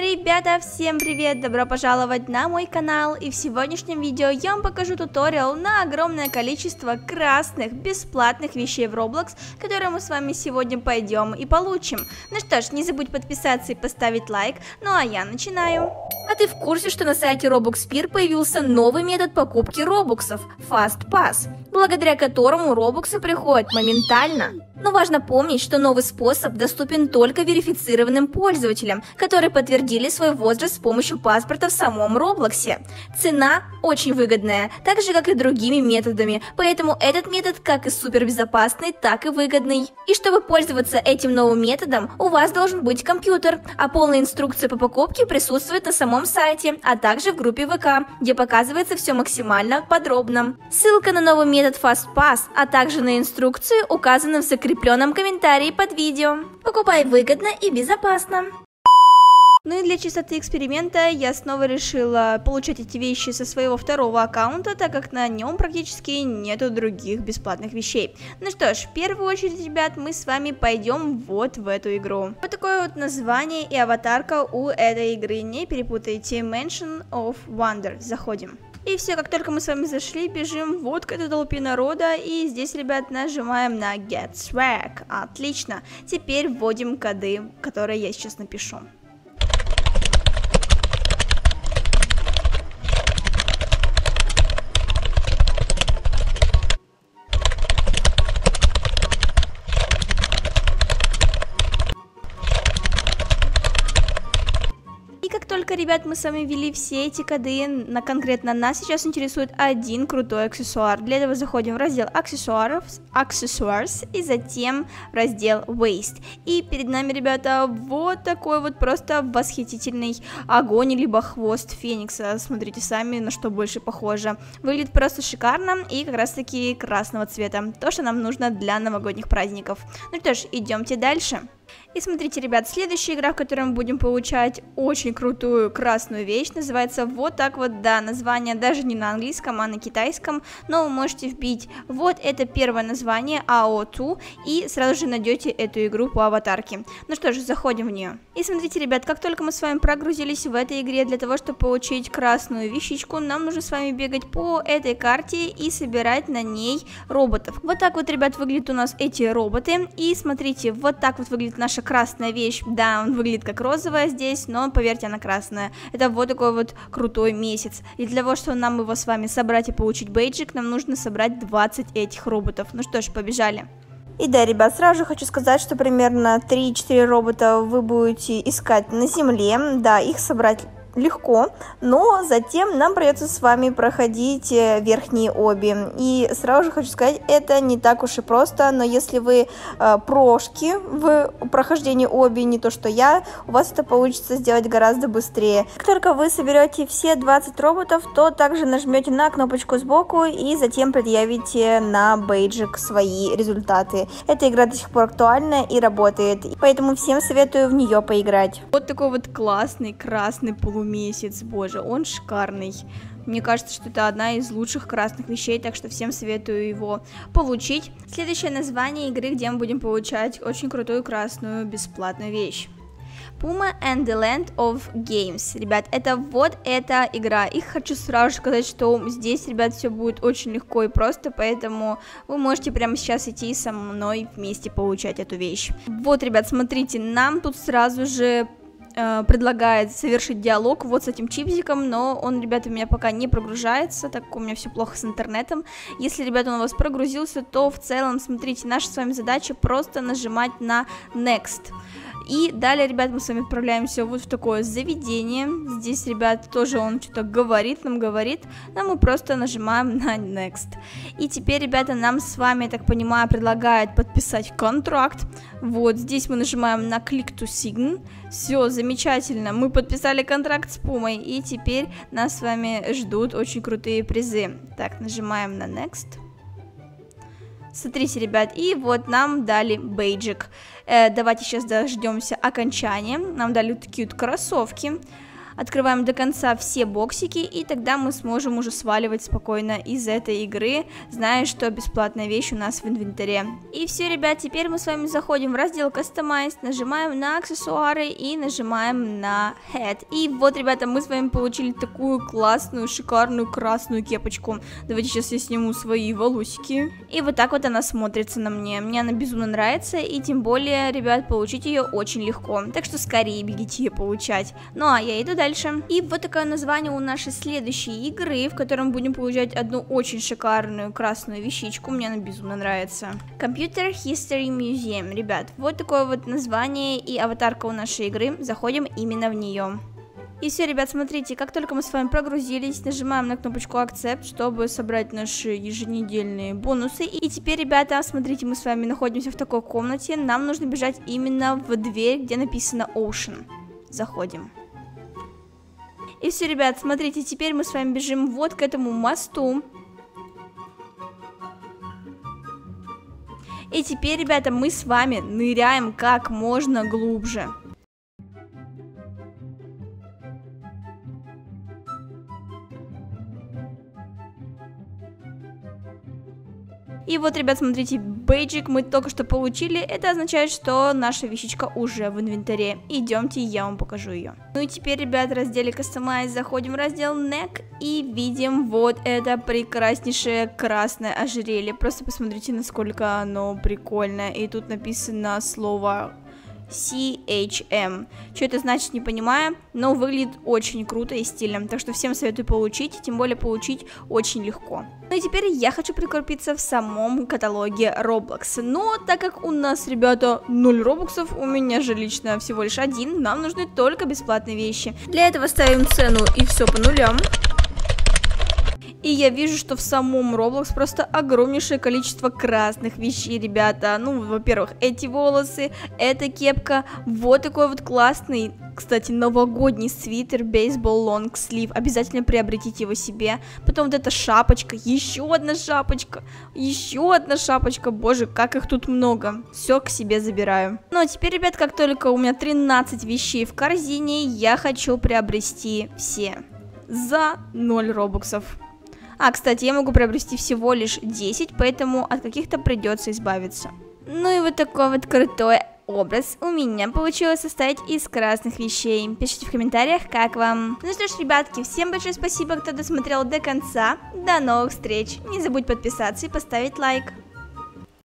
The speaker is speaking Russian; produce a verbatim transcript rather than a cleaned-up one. Ребята, всем привет! Добро пожаловать на мой канал, и в сегодняшнем видео я вам покажу туториал на огромное количество красных, бесплатных вещей в Roblox, которые мы с вами сегодня пойдем и получим. Ну что ж, не забудь подписаться и поставить лайк, ну а я начинаю. А ты в курсе, что на сайте RobuxPeer появился новый метод покупки робоксов – Fast Pass, благодаря которому робоксы приходят моментально? Но важно помнить, что новый способ доступен только верифицированным пользователям, которые подтвердили свой возраст с помощью паспорта в самом Роблоксе. Цена очень выгодная, так же как и другими методами, поэтому этот метод как и супербезопасный, так и выгодный. И чтобы пользоваться этим новым методом, у вас должен быть компьютер, а полная инструкция по покупке присутствует на самом сайте, а также в группе ВК, где показывается все максимально подробно. Ссылка на новый метод Fast Pass, а также на инструкцию указана в закрепленном В закрепленном комментарии под видео. Покупай выгодно и безопасно. Ну и для чистоты эксперимента я снова решила получать эти вещи со своего второго аккаунта, так как на нем практически нету других бесплатных вещей. Ну что ж, в первую очередь, ребят, мы с вами пойдем вот в эту игру. Вот такое вот название и аватарка у этой игры, не перепутайте, Mansion of Wonder. Заходим. И все, как только мы с вами зашли, бежим вот к этой толпе народа, и здесь, ребят, нажимаем на Get Swag. Отлично. Теперь вводим коды, которые я сейчас напишу. Только, ребят, мы с вами ввели все эти коды, на конкретно нас сейчас интересует один крутой аксессуар. Для этого заходим в раздел аксессуаров, аксессуарс, и затем в раздел waste. И перед нами, ребята, вот такой вот просто восхитительный огонь, либо хвост феникса. Смотрите сами, на что больше похоже. Выглядит просто шикарно и как раз таки красного цвета. То, что нам нужно для новогодних праздников. Ну что ж, идемте дальше. И смотрите, ребят, следующая игра, в которой мы будем получать очень крутую красную вещь, называется вот так вот, да, название даже не на английском, а на китайском, но вы можете вбить вот это первое название, а о ту, и сразу же найдете эту игру по аватарке. Ну что ж, заходим в нее. И смотрите, ребят, как только мы с вами прогрузились в этой игре, для того, чтобы получить красную вещичку, нам нужно с вами бегать по этой карте и собирать на ней роботов. Вот так вот, ребят, выглядят у нас эти роботы, и смотрите, вот так вот выглядит наша красная вещь, да, он выглядит как розовая здесь, но поверьте, она красная. Это вот такой вот крутой месяц. И для того, чтобы нам его с вами собрать и получить бейджик, нам нужно собрать двадцать этих роботов. Ну что ж, побежали. И да, ребят, сразу же хочу сказать, что примерно три-четыре робота вы будете искать на земле, да, их собрать легко, но затем нам придется с вами проходить верхние обе. И сразу же хочу сказать, это не так уж и просто, но если вы э, прошки в прохождении обе, не то что я, у вас это получится сделать гораздо быстрее. Как только вы соберете все двадцать роботов, то также нажмете на кнопочку сбоку и затем предъявите на бейджик свои результаты. Эта игра до сих пор актуальна и работает, поэтому всем советую в нее поиграть. Вот такой вот классный красный полумесяц. Месяц, боже, он шикарный. Мне кажется, что это одна из лучших красных вещей, так что всем советую его получить. Следующее название игры, где мы будем получать очень крутую красную бесплатную вещь. Puma and the Land of Games. Ребят, это вот эта игра. И хочу сразу же сказать, что здесь, ребят, все будет очень легко и просто, поэтому вы можете прямо сейчас идти со мной вместе получать эту вещь. Вот, ребят, смотрите, нам тут сразу же предлагает совершить диалог вот с этим чипсиком, но он, ребята, у меня пока не прогружается, так как у меня все плохо с интернетом. Если, ребята, он у вас прогрузился, то в целом, смотрите, наша с вами задача просто нажимать на Next. И далее, ребят, мы с вами отправляемся вот в такое заведение. Здесь, ребят, тоже он что-то говорит, нам говорит, но мы просто нажимаем на Next. И теперь, ребята, нам с вами, я так понимаю, предлагают подписать контракт. Вот, здесь мы нажимаем на Click to Sign. Все, замечательно, мы подписали контракт с Пумой, и теперь нас с вами ждут очень крутые призы. Так, нажимаем на Next. Смотрите, ребят, и вот нам дали бейджик. Э, давайте сейчас дождемся окончания. Нам дали вот такие вот кроссовки. Открываем до конца все боксики, и тогда мы сможем уже сваливать спокойно из этой игры, зная, что бесплатная вещь у нас в инвентаре. И все, ребят, теперь мы с вами заходим в раздел Customize, нажимаем на аксессуары и нажимаем на Head. И вот, ребята, мы с вами получили такую классную, шикарную красную кепочку. Давайте сейчас я сниму свои волосики. И вот так вот она смотрится на мне. Мне она безумно нравится, и тем более, ребят, получить ее очень легко. Так что скорее бегите ее получать. Ну а я иду дальше. И вот такое название у нашей следующей игры, в котором будем получать одну очень шикарную красную вещичку. Мне она безумно нравится. Computer History Museum, ребят. Вот такое вот название и аватарка у нашей игры. Заходим именно в нее. И все, ребят, смотрите, как только мы с вами прогрузились, нажимаем на кнопочку Accept, чтобы собрать наши еженедельные бонусы. И теперь, ребята, смотрите, мы с вами находимся в такой комнате. Нам нужно бежать именно в дверь, где написано Ocean. Заходим. И все, ребят, смотрите, теперь мы с вами бежим вот к этому мосту. И теперь, ребята, мы с вами ныряем как можно глубже. И вот, ребят, смотрите, бейджик мы только что получили. Это означает, что наша вещичка уже в инвентаре. Идемте, я вам покажу ее. Ну и теперь, ребят, в разделе Customize заходим в раздел Neck и видим вот это прекраснейшее красное ожерелье. Просто посмотрите, насколько оно прикольное. И тут написано слово си эйч эм. Что это значит, не понимаю, но выглядит очень круто и стильно. Так что всем советую получить, тем более получить очень легко. Ну и теперь я хочу прикрепиться в самом каталоге Roblox. Но так как у нас, ребята, ноль робоксов, у меня же лично всего лишь один, нам нужны только бесплатные вещи. Для этого ставим цену и все по нулям. И я вижу, что в самом Roblox просто огромнейшее количество красных вещей, ребята. Ну, во-первых, эти волосы, эта кепка, вот такой вот классный, кстати, новогодний свитер Baseball Long Sleeve. Обязательно приобретите его себе. Потом вот эта шапочка, еще одна шапочка, еще одна шапочка. Боже, как их тут много. Все к себе забираю. Ну, а теперь, ребят, как только у меня тринадцать вещей в корзине, я хочу приобрести все за ноль робоксов. А, кстати, я могу приобрести всего лишь десять, поэтому от каких-то придется избавиться. Ну и вот такой вот крутой образ у меня получилось составить из красных вещей. Пишите в комментариях, как вам. Ну что ж, ребятки, всем большое спасибо, кто досмотрел до конца. До новых встреч. Не забудь подписаться и поставить лайк.